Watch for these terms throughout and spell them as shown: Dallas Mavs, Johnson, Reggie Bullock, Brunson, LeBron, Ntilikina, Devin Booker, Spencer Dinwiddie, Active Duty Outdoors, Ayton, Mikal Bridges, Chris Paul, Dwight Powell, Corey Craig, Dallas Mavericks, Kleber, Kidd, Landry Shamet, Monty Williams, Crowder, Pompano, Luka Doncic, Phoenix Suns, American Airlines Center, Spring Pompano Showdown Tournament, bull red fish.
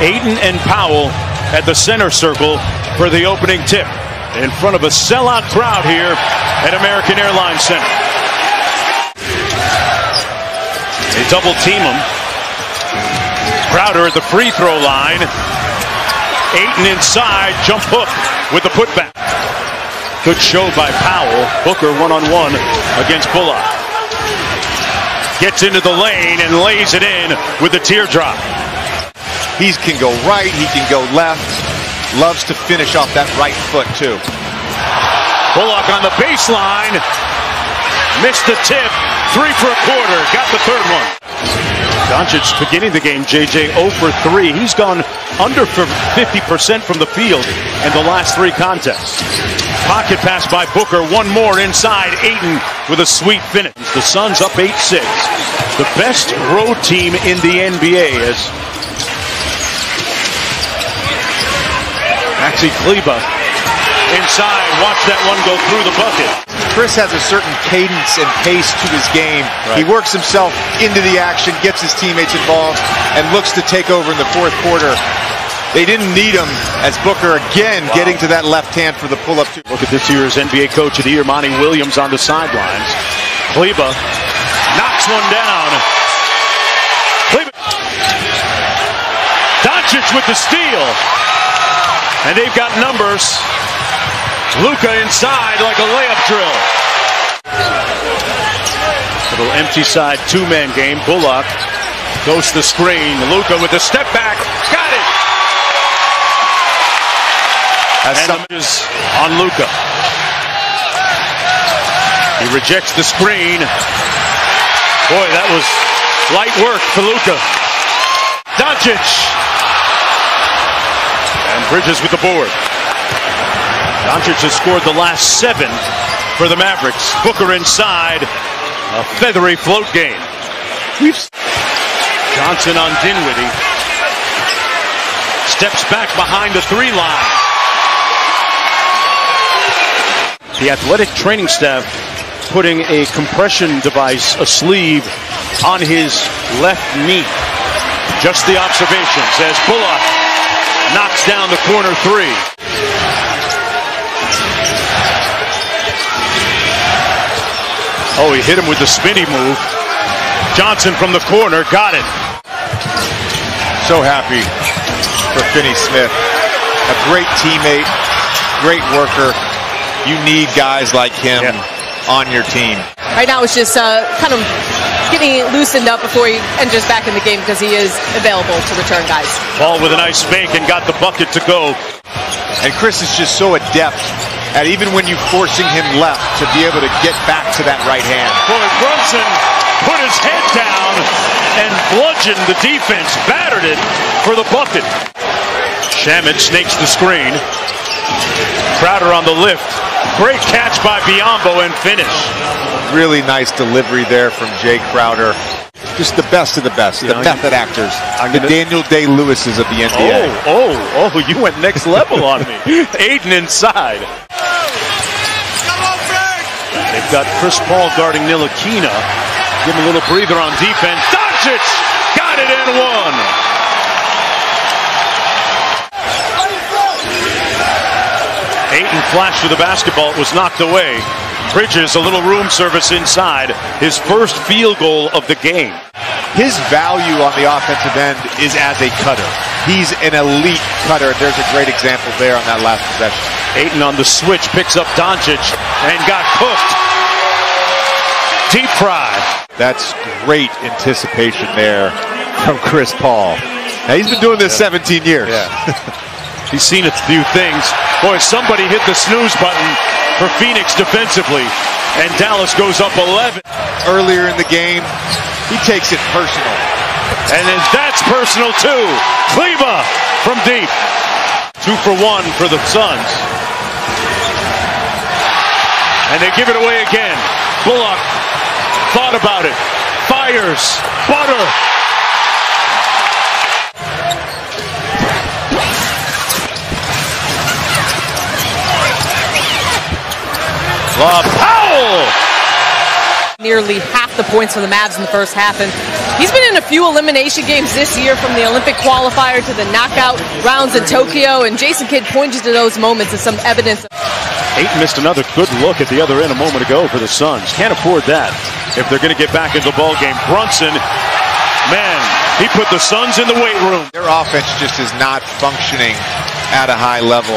Ayton and Powell at the center circle for the opening tip in front of a sellout crowd here at American Airlines Center. They double team him. Crowder at the free throw line. Ayton inside, jump hook with the putback. Good show by Powell. Booker one-on-one against Bullock. Gets into the lane and lays it in with the teardrop. He can go right, he can go left. Loves to finish off that right foot too. Bullock on the baseline. Missed the tip. Three for a quarter. Got the third one. Doncic beginning the game. JJ 0 for 3. He's gone under 50% from the field in the last three contests. Pocket pass by Booker. One more inside. Ayton with a sweet finish. The Suns up 8-6. The best road team in the NBA is. Maxi Kleber inside, watch that one go through the bucket. Chris has a certain cadence and pace to his game. Right. He works himself into the action, gets his teammates involved, and looks to take over in the fourth quarter. They didn't need him as Booker again getting to that left hand for the pull-up. Look at this year's NBA Coach of the Year, Monty Williams on the sidelines. Kleber knocks one down. Kleber. Doncic with the steal. And they've got numbers. Luka inside like a layup drill. Little empty side two-man game. Bullock goes to the screen. Luka with a step back. Got it! That's on Luka. He rejects the screen. Boy, that was light work for Luka. Doncic. Bridges with the board. Doncic has scored the last 7 for the Mavericks. Booker inside. A feathery float game. Johnson on Dinwiddie. Steps back behind the three line. The athletic training staff putting a compression device, a sleeve, on his left knee. Just the observations as Bullock knocks down the corner three. Oh, he hit him with the spinny move. Johnson from the corner, got it. So happy for Finney Smith. A great teammate, great worker. You need guys like him on your team. Right now it's just kind of getting loosened up before he enters back in the game because he is available to return guys. Paul with a nice fake and got the bucket to go. And Chris is just so adept at even when you're forcing him left to be able to get back to that right hand. Boy, Brunson put his head down and bludgeoned the defense, battered it for the bucket. Shamet snakes the screen. Crowder on the lift. Great catch by Biyombo and finish. Really nice delivery there from Jay Crowder. Just the best of the best. The method actors. The Daniel Day-Lewis's of the NBA. Oh, you went next level on me. Ayton inside. They've got Chris Paul guarding Ntilikina. Give him a little breather on defense. Doncic got it and won. Ayton flashed to the basketball. It was knocked away. Bridges, a little room service inside. His first field goal of the game. His value on the offensive end is as a cutter. He's an elite cutter. There's a great example there on that last possession. Ayton on the switch picks up Doncic and got cooked. Deep fry. That's great anticipation there from Chris Paul. Now, he's been doing this 17 years. Yeah. He's seen a few things. Boy, somebody hit the snooze button for Phoenix defensively. And Dallas goes up 11. Earlier in the game, he takes it personal. And then that's personal too. Kleber from deep. 2 for 1 for the Suns. And they give it away again. Bullock thought about it. Fires. Butter. Powell! Nearly half the points for the Mavs in the first half, and he's been in a few elimination games this year, from the Olympic qualifier to the knockout rounds in Tokyo, and Jason Kidd pointed to those moments as some evidence. Ayton missed another good look at the other end a moment ago for the Suns. Can't afford that if they're going to get back into the ballgame. Brunson, man, he put the Suns in the weight room. Their offense just is not functioning at a high level.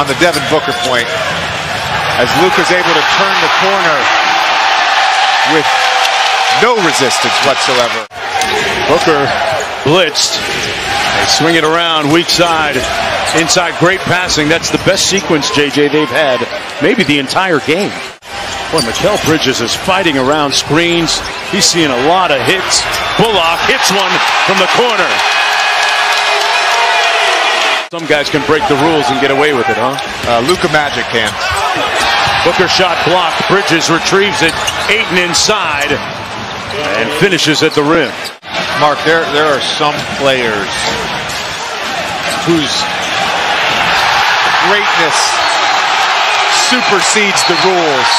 On the Devin Booker point, as Luka's able to turn the corner with no resistance whatsoever. Booker blitzed. They swing it around, weak side, inside, great passing. That's the best sequence, JJ, they've had maybe the entire game. Boy, Mikal Bridges is fighting around screens. He's seeing a lot of hits. Bullock hits one from the corner. Some guys can break the rules and get away with it, huh? Luka Magic can. Booker shot blocked. Bridges retrieves it. Ayton inside and finishes at the rim. Mark, there are some players whose greatness supersedes the rules,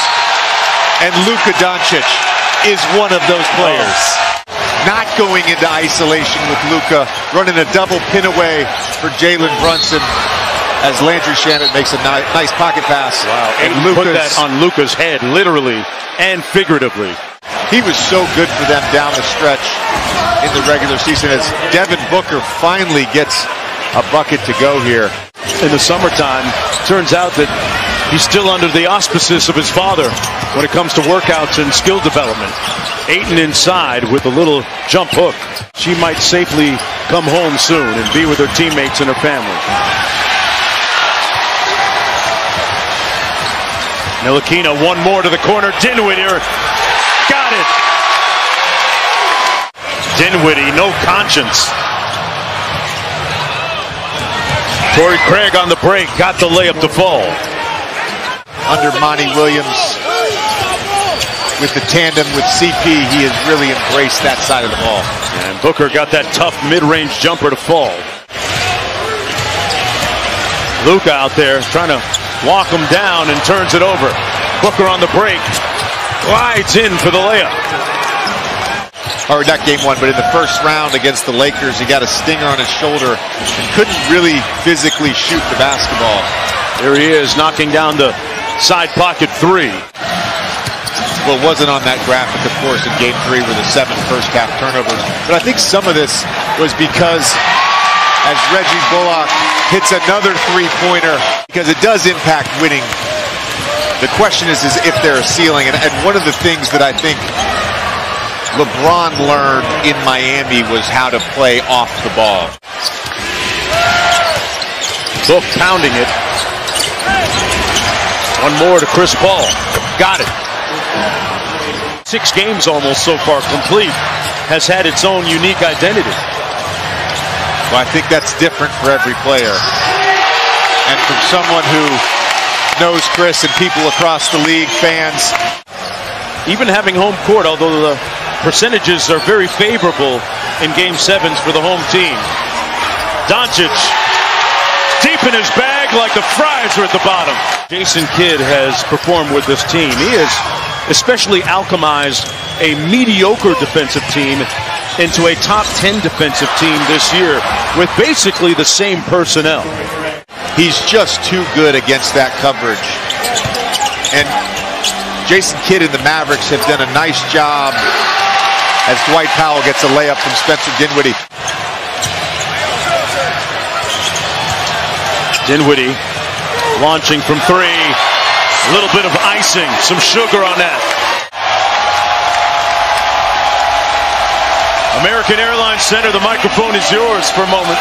and Luka Doncic is one of those players. Not going into isolation with Luka, running a double pin away for Jalen Brunson as Landry Shamet makes a nice pocket pass. Wow, and put that on Luka's head, literally and figuratively. He was so good for them down the stretch in the regular season, as Devin Booker finally gets a bucket to go here. In the summertime, turns out that he's still under the auspices of his father when it comes to workouts and skill development. Ayton inside with a little jump hook. She might safely come home soon and be with her teammates and her family. Ntilikina, one more to the corner. Dinwiddie. Got it! Dinwiddie, no conscience. Corey Craig on the break, got the layup to fall. Under Monty Williams, with the tandem with CP, he has really embraced that side of the ball. And Booker got that tough mid-range jumper to fall. Luka out there trying to walk him down and turns it over. Booker on the break. Glides in for the layup. Or not game one, but in the first round against the Lakers, he got a stinger on his shoulder and couldn't really physically shoot the basketball. There he is, knocking down the side pocket three. Well, it wasn't on that graphic, of course, in game three with the 7 first-half turnovers. But I think some of this was because as Reggie Bullock hits another three-pointer, because it does impact winning. The question is if they're a ceiling. And one of the things that I think LeBron learned in Miami was how to play off the ball. Book pounding it. One more to Chris Paul. Got it. 6 games almost so far complete. Has had its own unique identity. Well, I think that's different for every player. And from someone who knows Chris and people across the league, fans. Even having home court, although the percentages are very favorable in Game 7s for the home team. Doncic deep in his bag like the fries are at the bottom. Jason Kidd has performed with this team. He has especially alchemized a mediocre defensive team into a top 10 defensive team this year with basically the same personnel. He's just too good against that coverage. And Jason Kidd and the Mavericks have done a nice job as Dwight Powell gets a layup from Spencer Dinwiddie. Dinwiddie launching from three. A little bit of icing, some sugar on that. American Airlines Center, the microphone is yours for a moment.